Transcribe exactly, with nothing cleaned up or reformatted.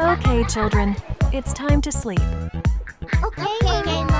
Okay, children, it's time to sleep. Okay, okay.